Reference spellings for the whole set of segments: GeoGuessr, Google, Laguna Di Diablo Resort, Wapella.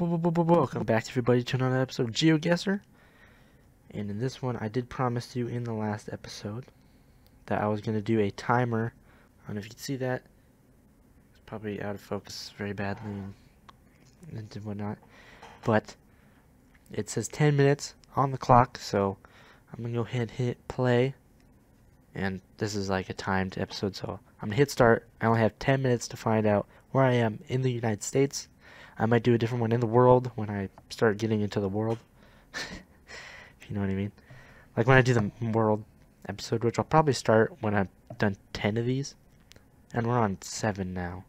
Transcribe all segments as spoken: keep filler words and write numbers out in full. Welcome back to everybody to another episode of GeoGuessr. And in this one, I did promise you in the last episode that I was going to do a timer. I don't know if you can see that. It's probably out of focus very badly and whatnot. But it says ten minutes on the clock, so I'm going to go ahead and hit play. And this is like a timed episode, so I'm going to hit start. I only have ten minutes to find out where I am in the United States. I might do a different one in the world when I start getting into the world, if you know what I mean. Like when I do the world episode, which I'll probably start when I've done ten of these. And we're on seven now.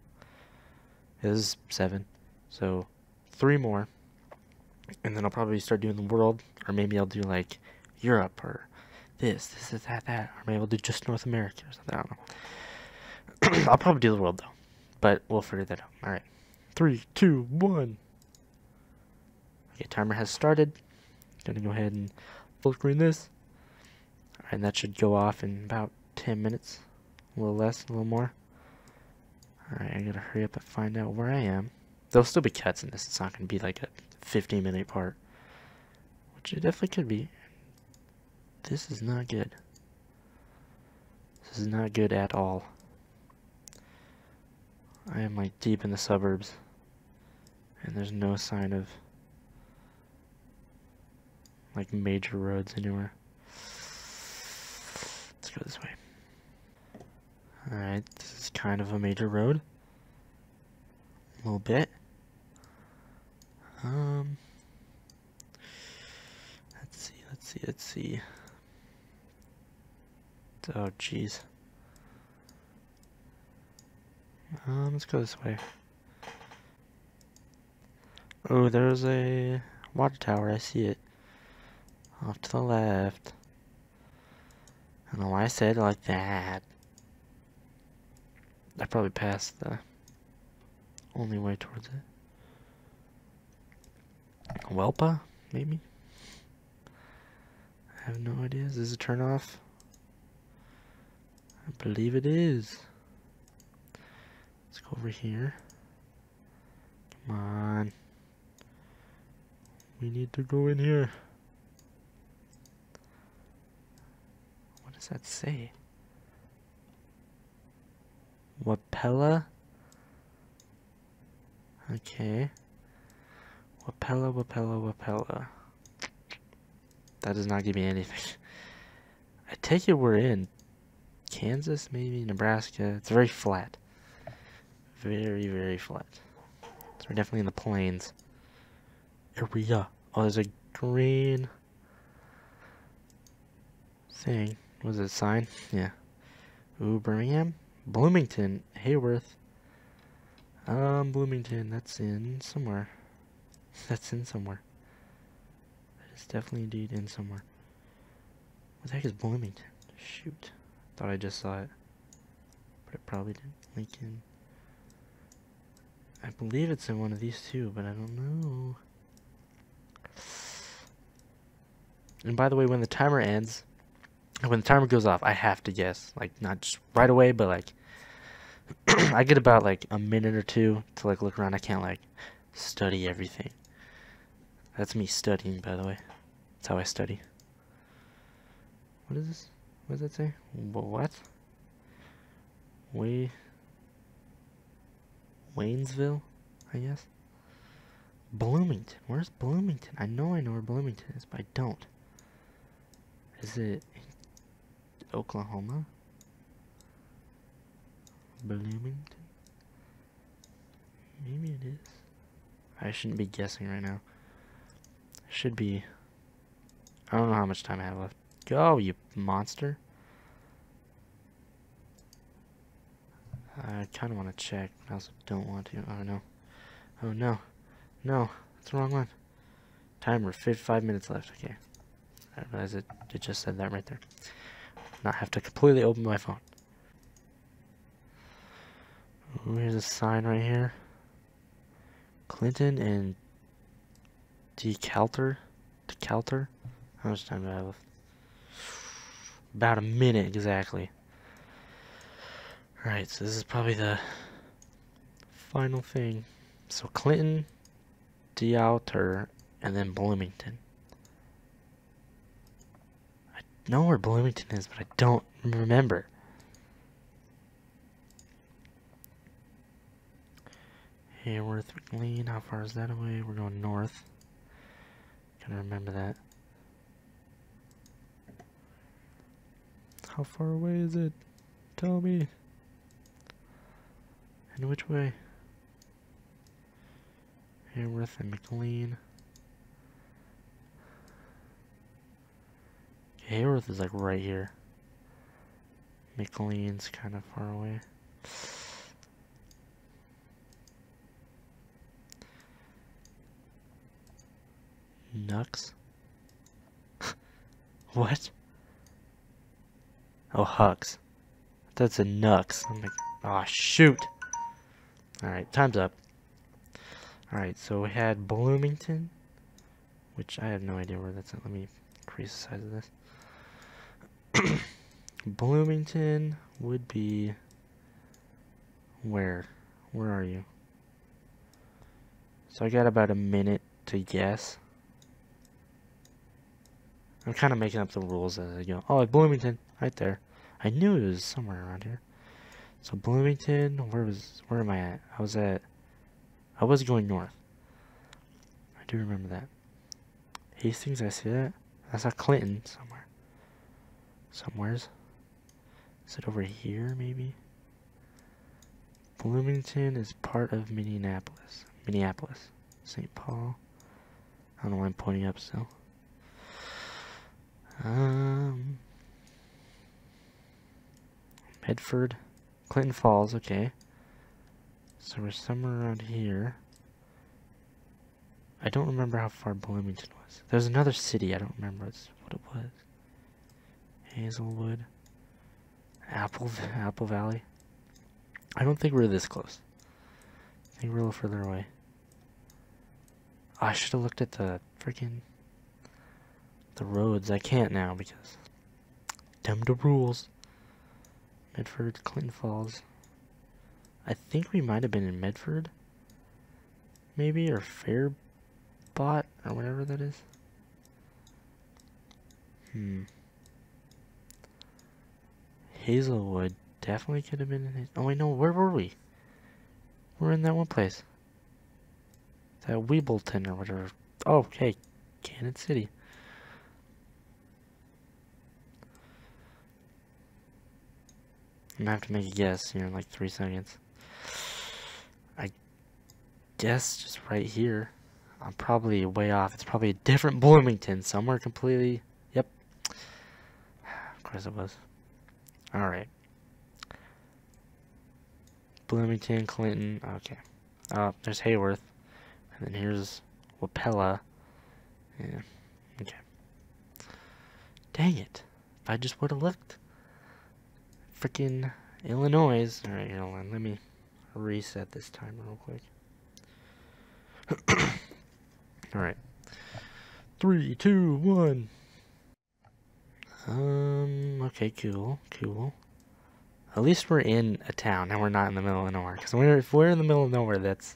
This is seven. So three more. And then I'll probably start doing the world, or maybe I'll do like Europe or this, this, is that, that. Or maybe I'll do just North America or something. I don't know. I'll probably do the world though. But we'll figure that out. Alright. Three, two, one. Okay, timer has started. Gonna go ahead and full screen this. Alright, and that should go off in about ten minutes. A little less, a little more. Alright, I gotta hurry up and find out where I am. There'll still be cuts in this. It's not gonna be like a fifteen minute part, which it definitely could be. This is not good. This is not good at all. I am like deep in the suburbs. And there's no sign of like major roads anywhere. Let's go this way. Alright, this is kind of a major road. A little bit. Um Let's see, let's see, let's see. Oh jeez. Um, let's go this way. Oh, there's a water tower. I see it. Off to the left. I don't know why I said it like that. I probably passed the only way towards it. Welpa, maybe? I have no idea. Is this a turnoff? I believe it is. Let's go over here. Come on. We need to go in here. What does that say? Wapella? Okay. Wapella, Wapella, Wapella. That does not give me anything. I take it we're in Kansas, maybe? Nebraska? It's very flat. Very, very flat. So we're definitely in the plains area. Oh, there's a green thing. What is it, sign? Yeah. Ooh, Birmingham? Bloomington. Hayworth. Um, Bloomington. That's in somewhere. That's in somewhere. That is definitely indeed in somewhere. What the heck is Bloomington? Shoot. Thought I just saw it. But it probably didn't. Lincoln. I believe it's in one of these two, but I don't know. And by the way, when the timer ends, when the timer goes off, I have to guess. Like, not just right away, but like, I get about like a minute or two to like look around. I can't like study everything. That's me studying, by the way. That's how I study. What is this? What does that say? What? We... Waynesville, I guess. Bloomington. Where's Bloomington? I know I know where Bloomington is, but I don't. Is it Oklahoma? Bloomington? Maybe it is. I shouldn't be guessing right now. Should be. I don't know how much time I have left. Go, you monster. I kind of want to check, but I also don't want to. Oh no. Oh no. No. That's the wrong one. Timer. Five minutes left. Okay. I realize it, it just said that right there. Not have to completely open my phone. Ooh, here's a sign right here. Clinton and DeKalter. DeKalter? How much time do I have left? About a minute exactly. Alright, so this is probably the final thing. So Clinton Dealter, and then Bloomington. I know where Bloomington is, but I don't remember. Hayworth McLean, how far is that away? We're going north. Gotta remember that. How far away is it? Tell me. And which way? Hayworth and McLean. Hayworth is like right here. McLean's kind of far away. Nux? What? Oh, Hux. That's a Nux. I'm like, aw, shoot. Alright, time's up. Alright, so we had Bloomington, which I have no idea where that's at. Let me increase the size of this. Bloomington would be where? Where are you? So I got about a minute to guess. I'm kind of making up the rules as I go. Oh, Bloomington, right there. I knew it was somewhere around here. So Bloomington, where was? Where am I at? I was at. I was going north. I do remember that. Hastings, I see that. I saw Clinton somewhere. Somewheres. Is it over here, maybe? Bloomington is part of Minneapolis. Minneapolis. Saint Paul. I don't know why I'm pointing up still. Um. Medford. Clinton Falls, okay. So we're somewhere around here. I don't remember how far Bloomington was. There's another city, I don't remember what it was. Hazelwood. Apple, Apple Valley. I don't think we're this close. I think we're a little further away. I should have looked at the freaking the roads. I can't now because damn the rules. Medford, Clinton Falls. I think we might have been in Medford, maybe, or Fairbot, or whatever that is. Hmm. Hazelwood definitely could have been in Hazelwood. Oh, wait, no, where were we? We're in that one place. That Weebleton or whatever. Oh, okay, Cannon City. I'm gonna have to make a guess here in like three seconds. I guess just right here. I'm probably way off. It's probably a different Bloomington somewhere completely. Yep. Of course it was. Alright. Bloomington, Clinton. Okay. Uh, there's Hayworth. And then here's Wapella. Yeah. Okay. Dang it. If I just would have looked. Freaking Illinois. Alright, hold on. Let me reset this time real quick. Alright. Three, two, one. Um, okay, cool, cool. At least we're in a town and we're not in the middle of nowhere. Because we're, if we're in the middle of nowhere, that's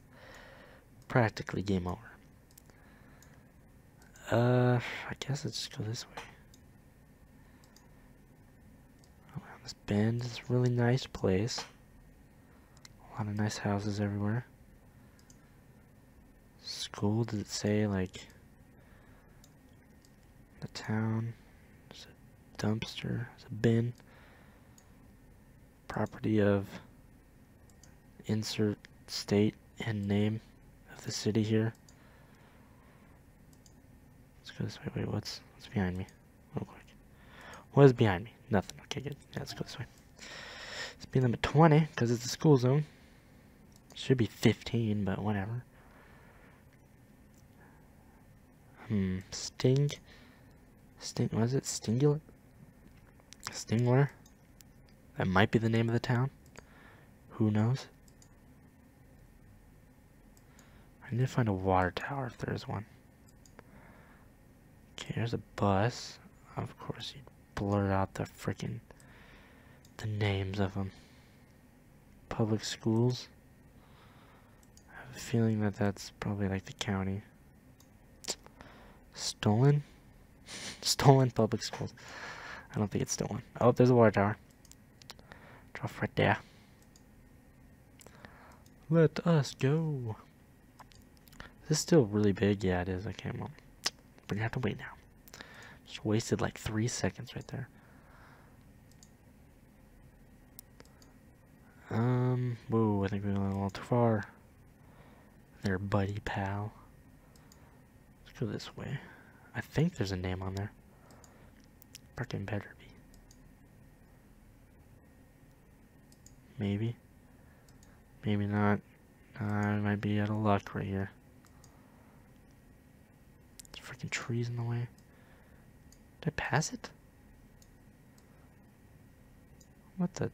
practically game over. Uh, I guess let's just go this way. This bend is a really nice place. A lot of nice houses everywhere. School, does it say like the town? There's a dumpster, there's a bin. Property of insert state and name of the city here. Let's go this way. Wait, what's what's behind me? Real quick. What is behind me? Nothing. Okay, good. Yeah, let's go this way. Speed limit twenty, because it's a school zone. Should be fifteen, but whatever. Hmm. Sting. Sting. What is it? Stingler? Stingler? That might be the name of the town. Who knows? I need to find a water tower if there is one. Okay, here's a bus. Of course you'd blurt out the frickin' the names of them. Public schools. I have a feeling that that's probably like the county. Stolen? Stolen public schools. I don't think it's stolen. Oh, there's a water tower. Drop right there. Let us go. Is this still really big? Yeah, it is. Okay, well, we're gonna have to wait now. Just wasted like three seconds right there. Um, whoa, I think we went a little too far. There, buddy, pal. Let's go this way. I think there's a name on there. Fucking better be. Maybe. Maybe not. Uh, I might be out of luck right here. There's freaking trees in the way. Did I pass it? What the? What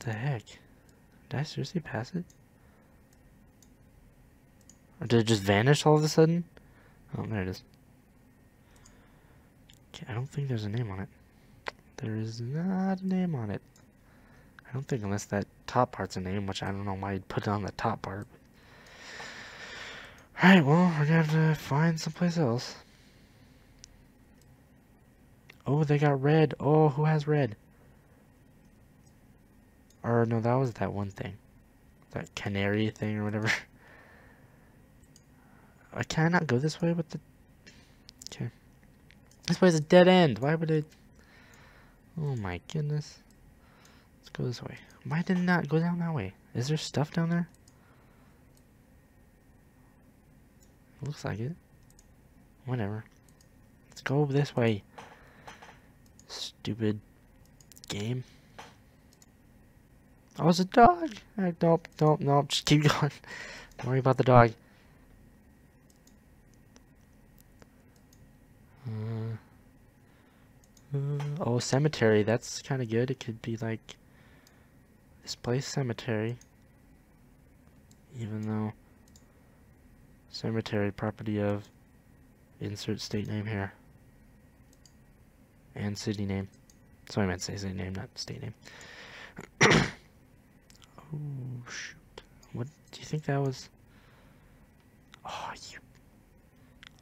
the heck? Did I seriously pass it? Or did it just vanish all of a sudden? Oh, there it is. Okay, I don't think there's a name on it. There is not a name on it. I don't think, unless that top part's a name, which I don't know why you'd put it on the top part. Alright, well, we're gonna have to find someplace else. Oh, they got red. Oh, who has red? Or, no, that was that one thing. That canary thing or whatever. I cannot go this way with the... Okay. This way is a dead end. Why would it... Oh my goodness. Let's go this way. Why did it not go down that way? Is there stuff down there? It looks like it. Whatever. Let's go this way. Stupid game. Oh, it's a dog! Alright, nope, nope, nope. Just keep going. Don't worry about the dog. Uh, uh, oh, cemetery. That's kind of good. It could be like this place, cemetery. Even though cemetery property of insert state name here and city name. So I meant to say city name, not state name. Oh shoot! What do you think that was? Oh, you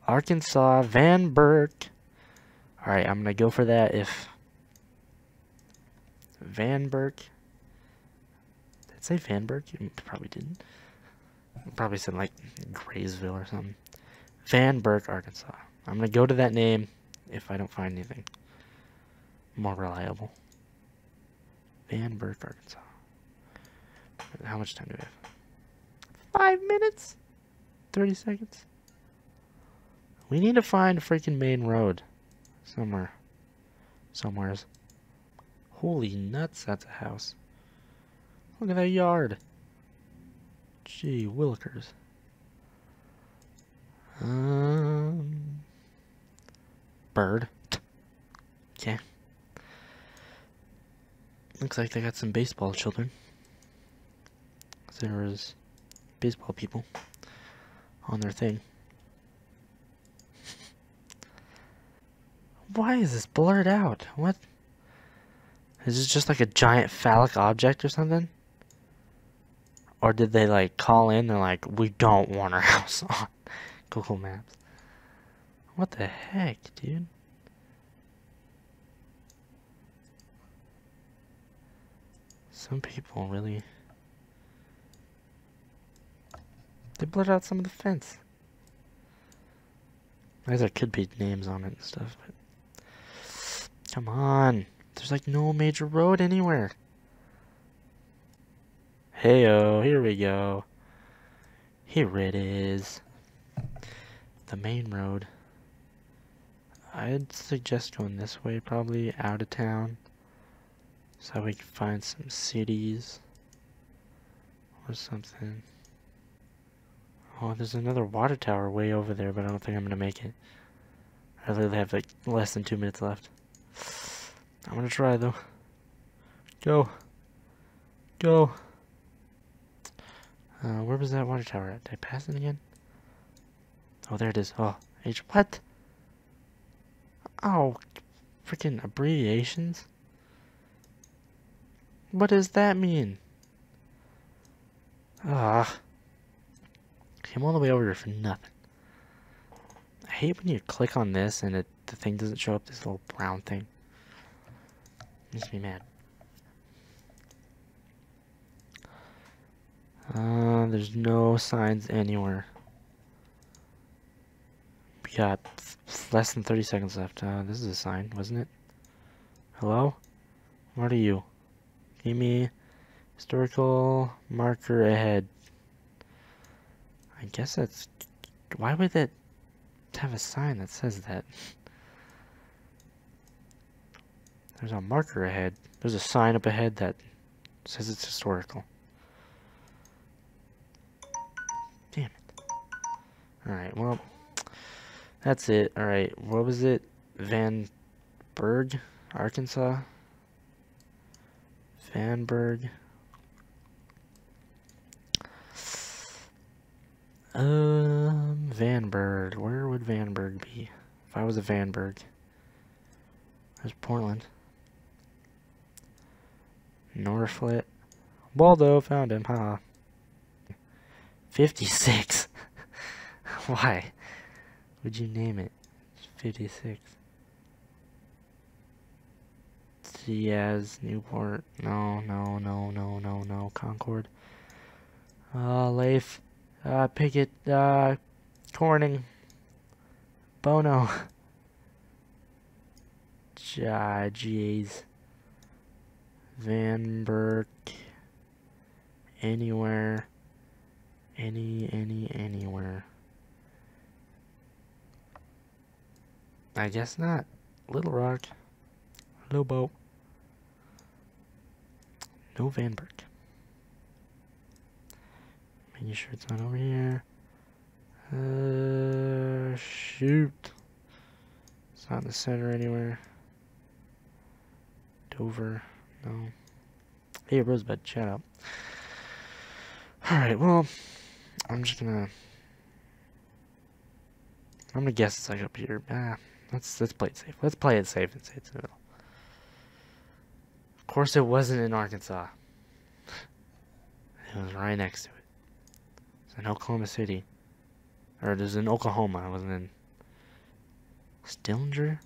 Arkansas Van Burke. All right, I'm gonna go for that. If Van Burke, did it say Van Burke? It probably didn't. It probably said like Graysville or something. Van Burke, Arkansas. I'm gonna go to that name if I don't find anything more reliable. Van Burke, Arkansas. How much time do we have? Five minutes? Thirty seconds? We need to find a freaking main road. Somewhere. Somewheres. Holy nuts, that's a house. Look at that yard. Gee, Willikers. Um. Bird. Okay. Looks like they got some baseball children. There is baseball people on their thing. Why is this blurred out? What? Is this just like a giant phallic object or something? Or did they like call in? They're like, we don't want our house on Google Maps. What the heck, dude? Some people really... They blurred out some of the fence. I guess there could be names on it and stuff, but... Come on! There's like no major road anywhere! Heyo, here we go. Here it is. The main road. I'd suggest going this way, probably out of town. So we can find some cities. Or something. Oh, there's another water tower way over there, but I don't think I'm going to make it. I literally have like less than two minutes left. I'm going to try though. Go. Go. Uh, where was that water tower at? Did I pass it again? Oh, there it is. Oh, H. What? Oh, freaking abbreviations? What does that mean? Ah. Came all the way over here for nothing. hate when you click on this and it, the thing doesn't show up, this little brown thing. It makes me mad. Uh, there's no signs anywhere. We got less than thirty seconds left. Uh, this is a sign, wasn't it? Hello? What are you? Give me historical marker ahead. I guess that's... Why would that have a sign that says that? There's a marker ahead. There's a sign up ahead that says it's historical. Damn it. Alright, well, that's it. Alright, what was it? Vanberg, Arkansas? Vanberg. Um, Vanberg. Where would Vanberg be? If I was a Vanberg. There's Portland. Norflet. Waldo, found him, huh? fifty-six. Why would you name it fifty-six? Diaz, Newport. No, no, no, no, no, no. Concord. Uh, Leif. Uh, Pickett. Uh, Corning. Bono. Jeez. Vanberg. Anywhere. Any, any, anywhere. I guess not. Little Rock. Lobo. No Vanberg. Making sure it's not over here. Uh, shoot. It's not in the center anywhere. Dover. No. Hey, Rosebud, shut up. Alright, well, I'm just gonna... I'm gonna guess it's like up here. Ah, let's, let's play it safe. Let's play it safe and say it's in the middle. Of course it wasn't in Arkansas. It was right next to it. It's in Oklahoma City. Or it was in Oklahoma. It wasn't in... Stillinger?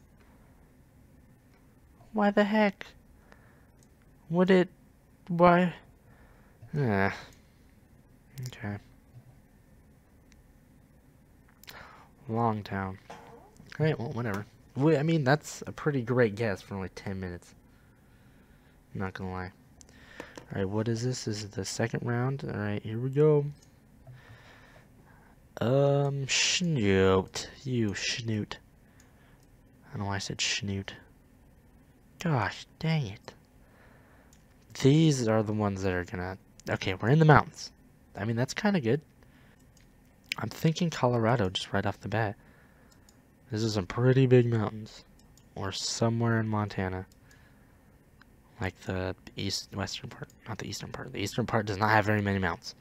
Why the heck? Would it... Why? Yeah. Okay. Longtown. Alright, well, whatever. We, I mean, that's a pretty great guess for only ten minutes. I'm not gonna lie. Alright, what is this? This is the second round. Alright, here we go. Um, Snoot. You Snoot. I don't know why I said Snoot. Gosh, dang it. These are the ones that are gonna... Okay, we're in the mountains. I mean, that's kind of good. I'm thinking Colorado just right off the bat. This is some pretty big mountains. Or somewhere in Montana. Like the east western part. Not the eastern part. The eastern part does not have very many mountains.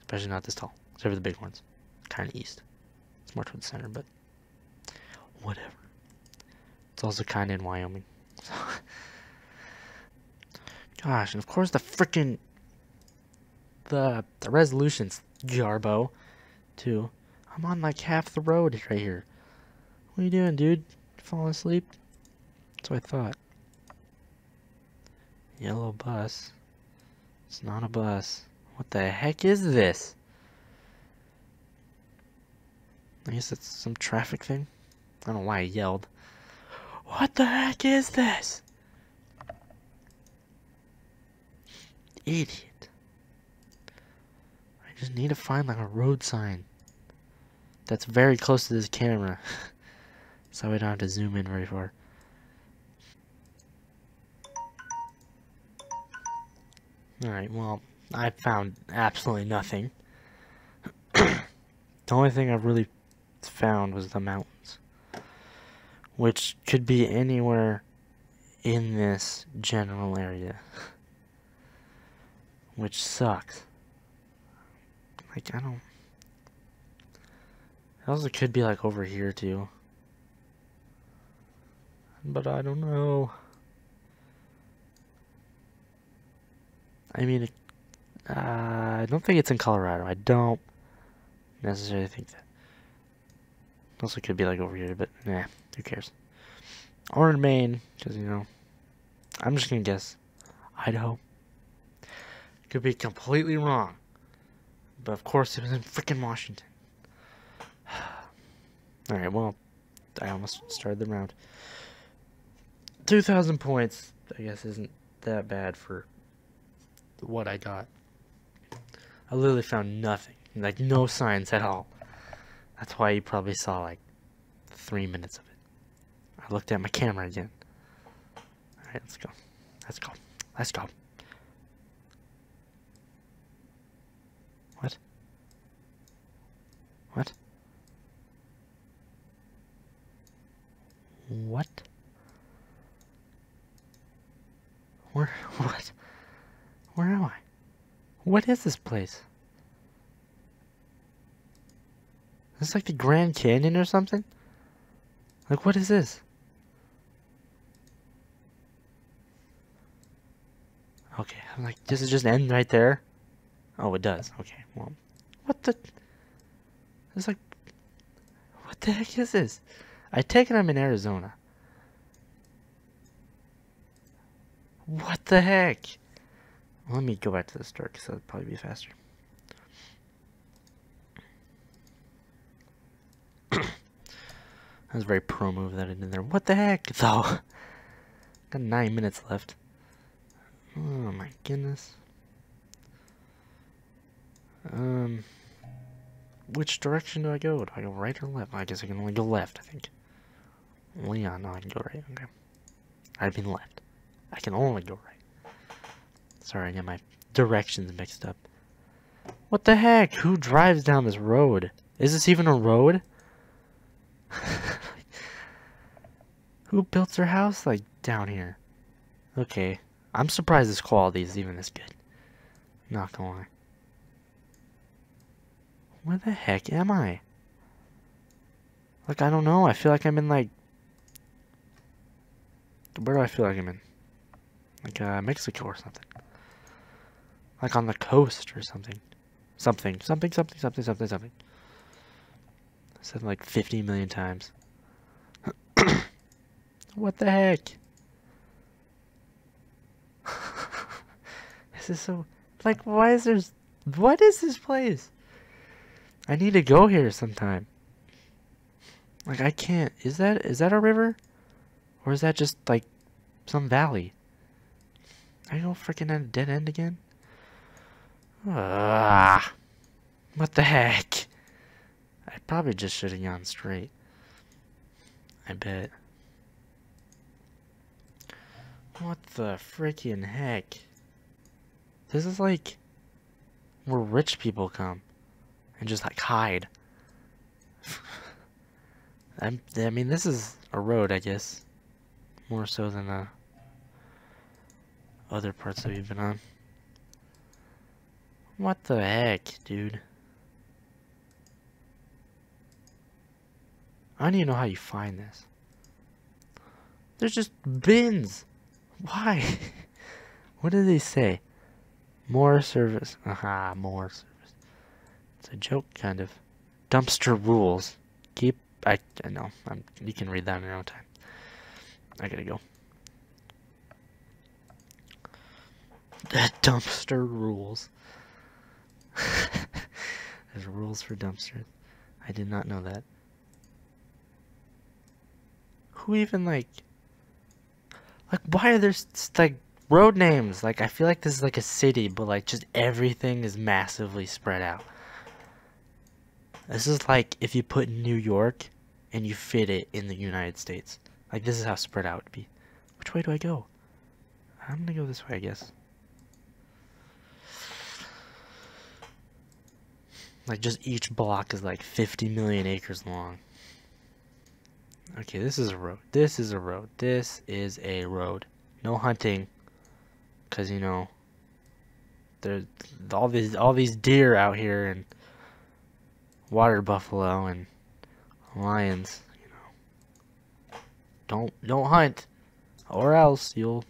Especially not this tall. Except for the big ones. Kind of east. It's more toward the center, but... Whatever. It's also kind of in Wyoming. So. Gosh, and of course the frickin'... The, the resolutions, Jarbo, too. I'm on like half the road right here. What are you doing, dude? Falling asleep? That's what I thought. Yellow bus. It's not a bus. What the heck is this? I guess it's some traffic thing. I don't know why I yelled. What the heck is this? Idiot. Just need to find like a road sign that's very close to this camera so we don't have to zoom in very far. Alright, well, I found absolutely nothing. The only thing I've really found was the mountains, which could be anywhere in this general area, which sucks. Like, I don't... It also could be, like, over here, too. But I don't know. I mean, it, uh, I don't think it's in Colorado. I don't necessarily think that. Also could be like over here, but nah, who cares? Or in Maine, because, you know, I'm just gonna guess Idaho. Could be completely wrong, but of course it was in freaking Washington. All right, well, I almost started the round. two thousand points, I guess, isn't that bad for what I got. I literally found nothing, like no signs at all. That's why you probably saw like three minutes of it. I looked at my camera again. All right, let's go. Let's go. Let's go. What? What? What? Where? What? Where am I? What is this place? Is this like the Grand Canyon or something? Like, what is this? Okay, I'm like, does it just end right there? Oh, it does. Okay, well, what the? It's like, what the heck is this? I take it I'm in Arizona. What the heck? Let me go back to the start, because that would probably be faster. That was a very pro move that I did there. What the heck, though? Got nine minutes left. Oh, my goodness. Um, which direction do I go? Do I go right or left? I guess I can only go left, I think. Well, yeah, no, I can go right. Okay. I mean left. I can only go right. Sorry, I got my directions mixed up. What the heck? Who drives down this road? Is this even a road? Who built their house, like, down here? Okay. I'm surprised this quality is even this good. Not gonna lie. Where the heck am I? Like, I don't know. I feel like I'm in, like... Where do I feel like I'm in? Like, uh, Mexico or something. Like on the coast or something. Something, something, something, something, something, something. I said like fifty million times. What the heck? This is so... Like, why is there... What is this place? I need to go here sometime. Like, I can't... Is that... Is that a river? Or is that just, like, some valley? I go freaking at a dead end again? Ah, what the heck? I probably just should have gone straight. I bet. What the freaking heck? This is like where rich people come and just like hide. I'm, I mean, this is a road, I guess. More so than a other parts that we've been on. What the heck, dude? I don't even know how you find this. There's just bins. Why? What do they say? More service. Aha, more service. It's a joke, kind of. Dumpster rules. Keep. I, I know. I'm, you can read that in your own time. I gotta go. That dumpster rules. There's rules for dumpsters. I did not know that. Who even like... Like, why are there like road names? Like, I feel like this is like a city, but like just everything is massively spread out. This is like if you put New York and you fit it in the United States. Like, this is how spread out it would be. Which way do I go? I'm gonna go this way, I guess. Like, just each block is like fifty million acres long. Okay, this is a road. This is a road. This is a road. No hunting. Because, you know, there's all these, all these deer out here and water buffalo and lions, you know. Don't, don't hunt. Or else you'll,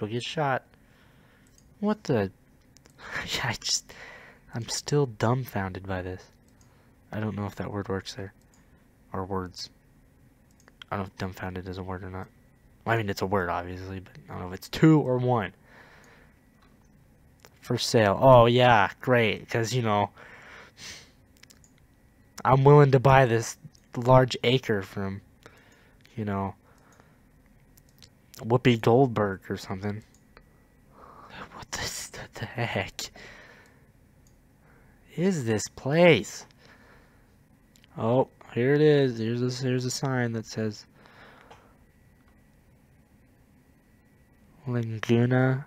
you'll get shot. What the? I just... I'm still dumbfounded by this. I don't know if that word works there. Or words. I don't know if dumbfounded is a word or not. Well, I mean, it's a word, obviously, but I don't know if it's two or one. For sale. Oh, yeah, great. Because, you know, I'm willing to buy this large acre from, you know, Whoopi Goldberg or something. What the, what the heck is this place? Oh, here it is. Here's a, here's a sign that says Laguna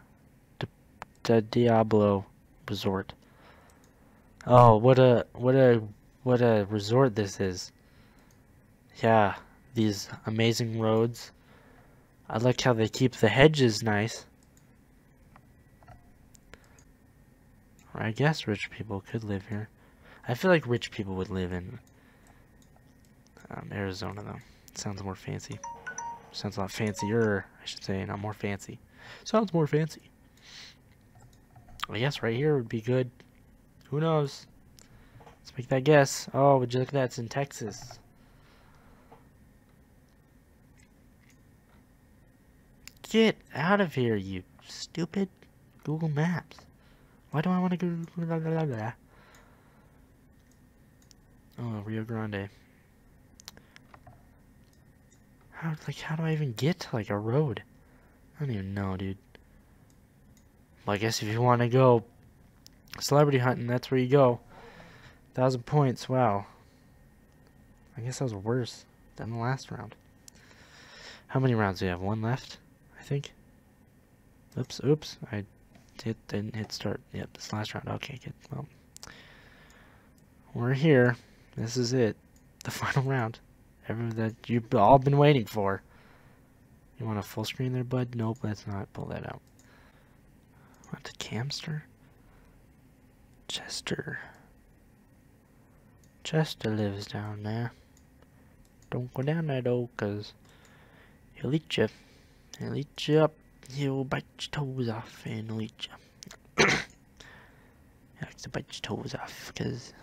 Di Diablo Resort. Oh, what a what a what a resort this is. Yeah, these amazing roads. I like how they keep the hedges nice. Or I guess rich people could live here. I feel like rich people would live in um, Arizona, though. It sounds more fancy. Sounds a lot fancier, I should say, not more fancy. Sounds more fancy. I guess right here would be good. Who knows? Let's make that guess. Oh, would you look at that? It's in Texas. Get out of here, you stupid Google Maps. Why do I want to go? Blah, blah, blah. Oh, Rio Grande. How like how do I even get to like a road? I don't even know, dude. Well, I guess if you want to go celebrity hunting, that's where you go. Thousand points. Wow. I guess that was worse than the last round. How many rounds do we have? One left, I think. Oops! Oops! I. It didn't hit start. Yep, this last round. Okay, good. Well, we're here. This is it. The final round. Everyone that you've all been waiting for. You want a full screen there, bud? Nope, let's not pull that out. What, the Camster? Chester. Chester lives down there. Don't go down there, though, because he'll eat you. He'll eat you up. He'll bite your toes off and he'll eat you. He likes to bite your toes off because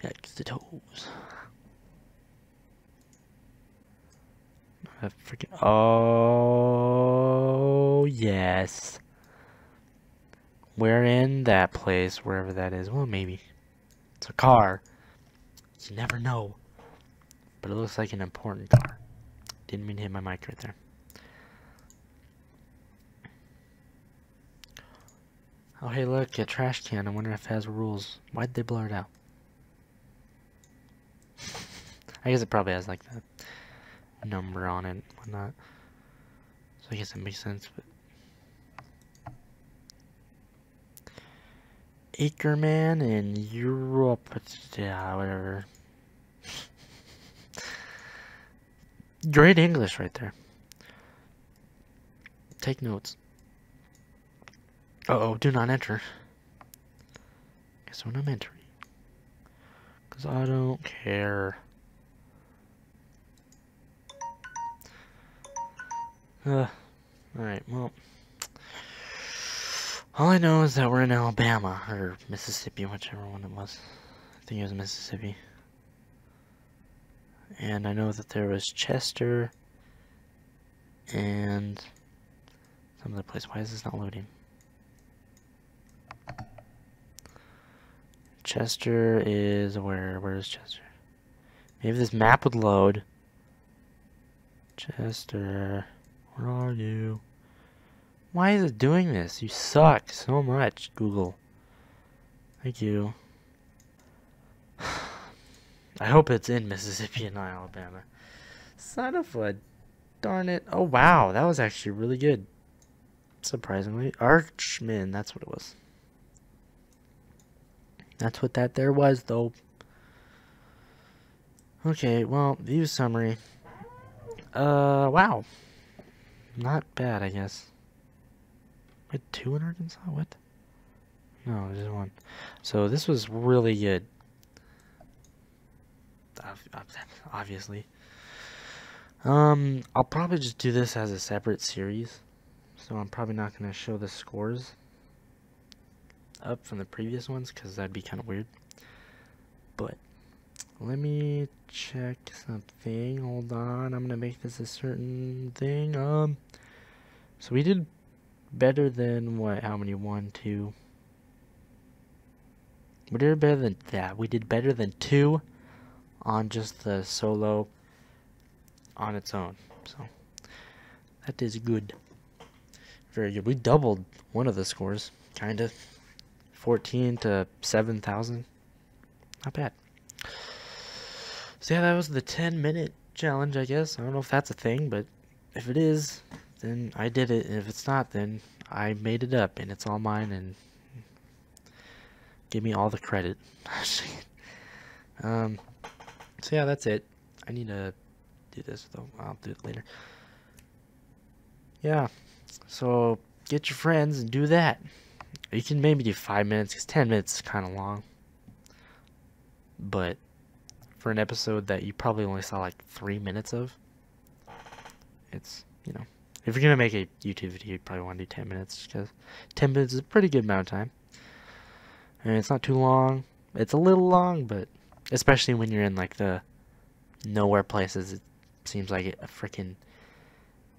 he likes the toes. I freaking. Oh, yes. We're in that place, wherever that is. Well, maybe. It's a car. You never know. But it looks like an important car. Didn't mean to hit my mic right there. Oh, hey, look, a trash can. I wonder if it has rules. Why'd they blur it out? I guess it probably has, like, the number on it and whatnot. So I guess it makes sense, but... Acreman in Europe... Yeah, whatever. Great English right there. Take notes. Uh oh, do not enter. Guess what I'm entering. Because I don't care. Uh, Alright, well. All I know is that we're in Alabama, or Mississippi, whichever one it was. I think it was Mississippi. And I know that there was Chester. And some other place. Why is this not loading? Chester is where? Where is Chester? Maybe this map would load. Chester, where are you? Why is it doing this? You suck so much, Google. Thank you. I hope it's in Mississippi and not Alabama. Son of a darn it. Oh, wow. That was actually really good. Surprisingly. Archman, that's what it was. That's what that there was, though. Okay, well, view summary. Uh, wow. Not bad, I guess. I had two in Arkansas? What? No, just one. So this was really good. Obviously. Um, I'll probably just do this as a separate series. So I'm probably not going to show the scores up from the previous ones because that'd be kind of weird, but Let me check something. Hold on. I'm going to make this a certain thing. Um, so we did better than what? How many? One, two. We did better than that. We did better than two on just the solo on its own. So that is good. Very good. We doubled one of the scores, kind of. fourteen to seven thousand. Not bad. So yeah, that was the ten minute challenge, I guess. I don't know if that's a thing, but if it is, then I did it. And if it's not, then I made it up, and it's all mine, and give me all the credit. um, so yeah, that's it. I need to do this, though. I'll do it later. Yeah, so get your friends and do that. You can maybe do five minutes, because ten minutes is kind of long. But for an episode that you probably only saw like three minutes of, it's, you know, if you're going to make a YouTube video, you probably want to do ten minutes, because ten minutes is a pretty good amount of time. And it's not too long. It's a little long, but especially when you're in like the nowhere places, it seems like a freaking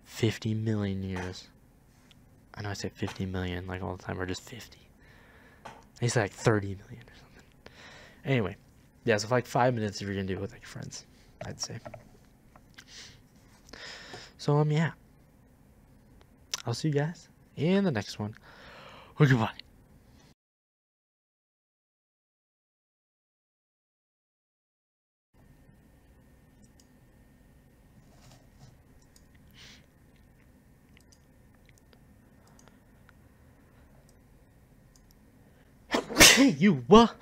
fifty million years. I know I say fifty million like all the time, or just fifty. I say like thirty million or something. Anyway, yeah, so for like five minutes if you're gonna do it with like your friends, I'd say. So um yeah. I'll see you guys in the next one. Well, goodbye. Hey, you what?